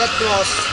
Let us